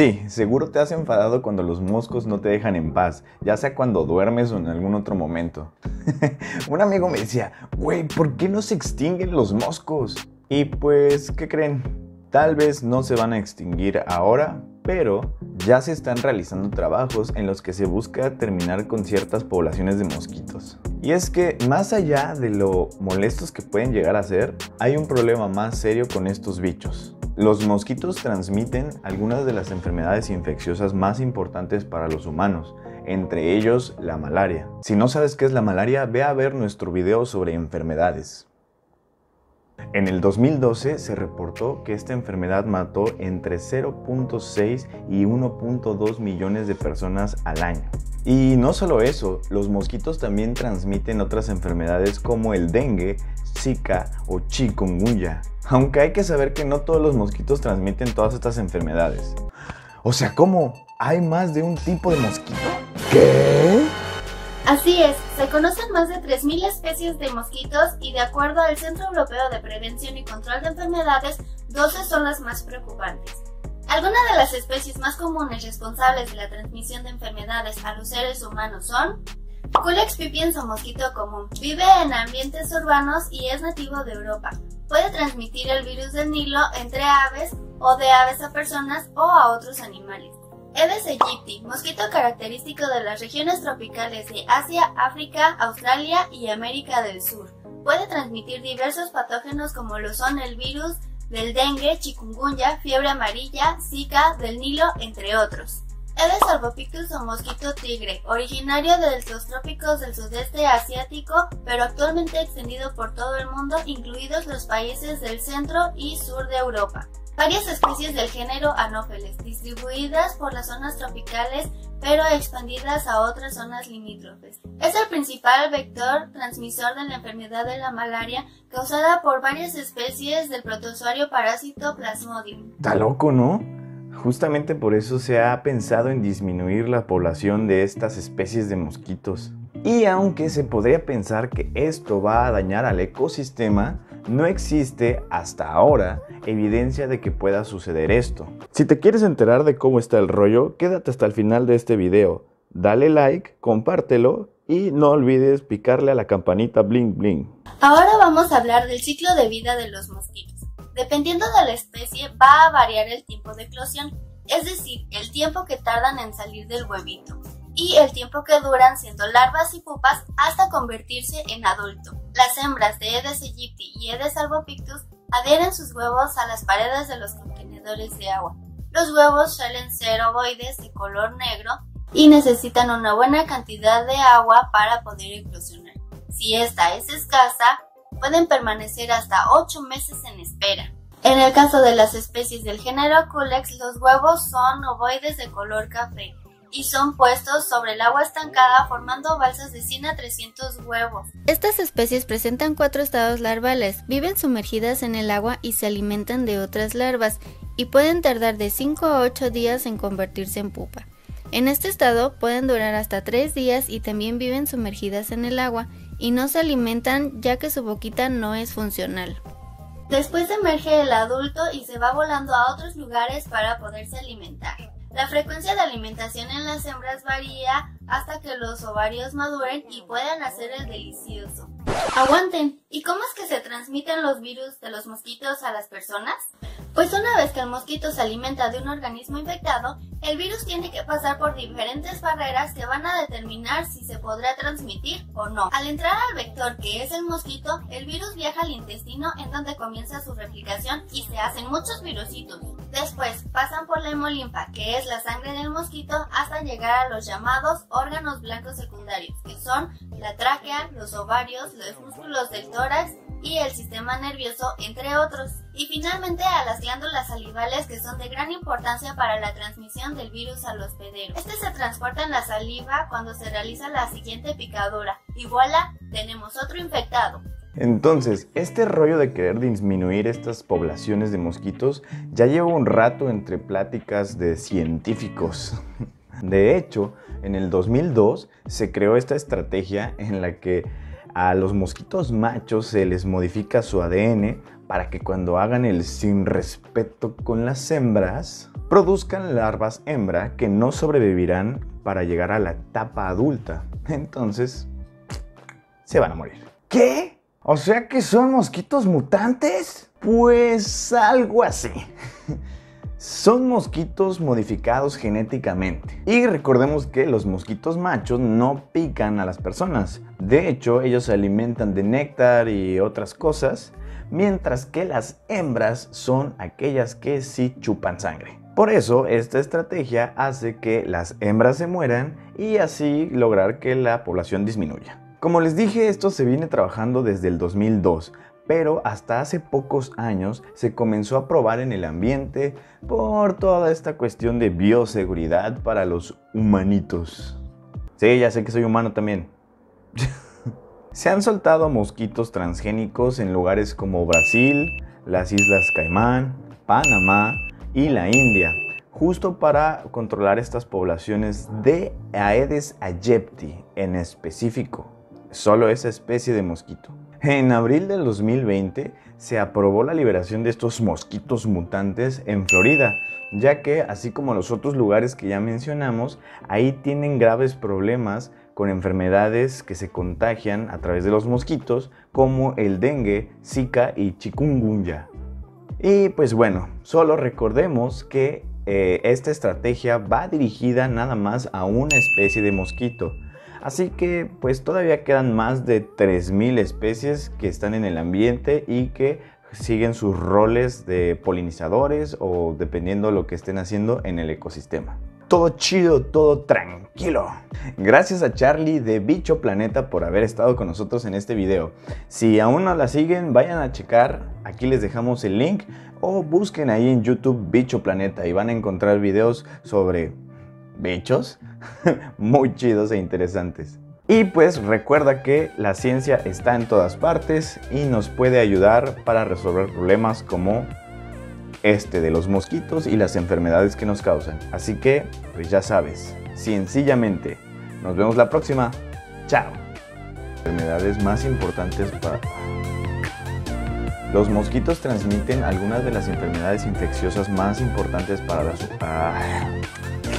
Sí, seguro te has enfadado cuando los moscos no te dejan en paz, ya sea cuando duermes o en algún otro momento. Un amigo me decía, güey, ¿por qué no se extinguen los moscos? Y pues, ¿qué creen? Tal vez no se van a extinguir ahora, pero ya se están realizando trabajos en los que se busca terminar con ciertas poblaciones de mosquitos. Y es que, más allá de lo molestos que pueden llegar a ser, hay un problema más serio con estos bichos. Los mosquitos transmiten algunas de las enfermedades infecciosas más importantes para los humanos, entre ellos la malaria. Si no sabes qué es la malaria, ve a ver nuestro video sobre enfermedades. En el 2012 se reportó que esta enfermedad mató entre 0.6 y 1.2 millones de personas al año. Y no solo eso, los mosquitos también transmiten otras enfermedades como el dengue, zika o chikungunya. Aunque hay que saber que no todos los mosquitos transmiten todas estas enfermedades. O sea, ¿cómo? ¿Hay más de un tipo de mosquito? ¿Qué? Así es, se conocen más de 3.000 especies de mosquitos y de acuerdo al Centro Europeo de Prevención y Control de Enfermedades, 12 son las más preocupantes. Algunas de las especies más comunes responsables de la transmisión de enfermedades a los seres humanos son Culex pipiens o mosquito común. Vive en ambientes urbanos y es nativo de Europa. Puede transmitir el virus del Nilo entre aves o de aves a personas o a otros animales. Aedes aegypti, mosquito característico de las regiones tropicales de Asia, África, Australia y América del Sur. Puede transmitir diversos patógenos como lo son el virus del dengue, chikungunya, fiebre amarilla, zika, del Nilo, entre otros. Aedes albopictus o mosquito tigre, originario de los trópicos del sudeste asiático, pero actualmente extendido por todo el mundo, incluidos los países del centro y sur de Europa. Varias especies del género Anopheles, distribuidas por las zonas tropicales, pero expandidas a otras zonas limítrofes. Es el principal vector transmisor de la enfermedad de la malaria, causada por varias especies del protozoario parásito Plasmodium. Está loco, ¿no? Justamente por eso se ha pensado en disminuir la población de estas especies de mosquitos. Y aunque se podría pensar que esto va a dañar al ecosistema, no existe hasta ahora evidencia de que pueda suceder esto. Si te quieres enterar de cómo está el rollo, quédate hasta el final de este video. Dale like, compártelo y no olvides picarle a la campanita bling bling. Ahora vamos a hablar del ciclo de vida de los mosquitos. Dependiendo de la especie va a variar el tiempo de eclosión, es decir, el tiempo que tardan en salir del huevito y el tiempo que duran siendo larvas y pupas hasta convertirse en adulto. Las hembras de Aedes aegypti y Aedes albopictus adhieren sus huevos a las paredes de los contenedores de agua. Los huevos suelen ser ovoides de color negro y necesitan una buena cantidad de agua para poder eclosionar. Si esta es escasa, pueden permanecer hasta 8 meses en espera. En el caso de las especies del género Culex, los huevos son ovoides de color café y son puestos sobre el agua estancada formando balsas de 100 a 300 huevos. Estas especies presentan 4 estados larvales, viven sumergidas en el agua y se alimentan de otras larvas y pueden tardar de 5 a 8 días en convertirse en pupa. En este estado pueden durar hasta 3 días y también viven sumergidas en el agua y no se alimentan ya que su boquita no es funcional. Después emerge el adulto y se va volando a otros lugares para poderse alimentar. La frecuencia de alimentación en las hembras varía hasta que los ovarios maduren y puedan hacer el delicioso. ¡Aguanten! ¿Y cómo es que se transmiten los virus de los mosquitos a las personas? Pues una vez que el mosquito se alimenta de un organismo infectado, el virus tiene que pasar por diferentes barreras que van a determinar si se podrá transmitir o no. Al entrar al vector que es el mosquito, el virus viaja al intestino en donde comienza su replicación y se hacen muchos virusitos. Después pasan por la hemolimpa, que es la sangre del mosquito, hasta llegar a los llamados órganos blancos secundarios, que son la tráquea, los ovarios, los músculos del tórax y el sistema nervioso, entre otros. Y finalmente a las glándulas salivales, que son de gran importancia para la transmisión del virus al hospedero. Este se transporta en la saliva cuando se realiza la siguiente picadura y voilà, tenemos otro infectado. Entonces, este rollo de querer disminuir estas poblaciones de mosquitos ya lleva un rato entre pláticas de científicos. De hecho, en el 2002 se creó esta estrategia en la que a los mosquitos machos se les modifica su ADN para que cuando hagan el sin respeto con las hembras, produzcan larvas hembra que no sobrevivirán para llegar a la etapa adulta. Entonces, se van a morir. ¿Qué? ¿O sea que son mosquitos mutantes? Pues algo así. Son mosquitos modificados genéticamente. Y recordemos que los mosquitos machos no pican a las personas. De hecho, ellos se alimentan de néctar y otras cosas, mientras que las hembras son aquellas que sí chupan sangre. Por eso, esta estrategia hace que las hembras se mueran y así lograr que la población disminuya. Como les dije, esto se viene trabajando desde el 2002. Pero hasta hace pocos años se comenzó a probar en el ambiente por toda esta cuestión de bioseguridad para los humanitos. Sí, ya sé que soy humano también. Se han soltado mosquitos transgénicos en lugares como Brasil, las Islas Caimán, Panamá y la India, justo para controlar estas poblaciones de Aedes aegypti en específico, solo esa especie de mosquito. En abril del 2020 se aprobó la liberación de estos mosquitos mutantes en Florida, ya que así como los otros lugares que ya mencionamos, ahí tienen graves problemas con enfermedades que se contagian a través de los mosquitos como el dengue, zika y chikungunya. Y pues bueno, solo recordemos que esta estrategia va dirigida nada más a una especie de mosquito. Así que pues todavía quedan más de 3000 especies que están en el ambiente y que siguen sus roles de polinizadores o dependiendo lo que estén haciendo en el ecosistema. Todo chido, todo tranquilo. Gracias a Charlie de Bichoplaneta por haber estado con nosotros en este video. Si aún no la siguen, vayan a checar. Aquí les dejamos el link o busquen ahí en YouTube Bichoplaneta y van a encontrar videos sobre bichos muy chidos e interesantes. Y pues recuerda que la ciencia está en todas partes y nos puede ayudar para resolver problemas como este de los mosquitos y las enfermedades que nos causan. Así que pues ya sabes, sencillamente. Nos vemos la próxima. Chao. Enfermedades más importantes para... Los mosquitos transmiten algunas de las enfermedades infecciosas más importantes para la...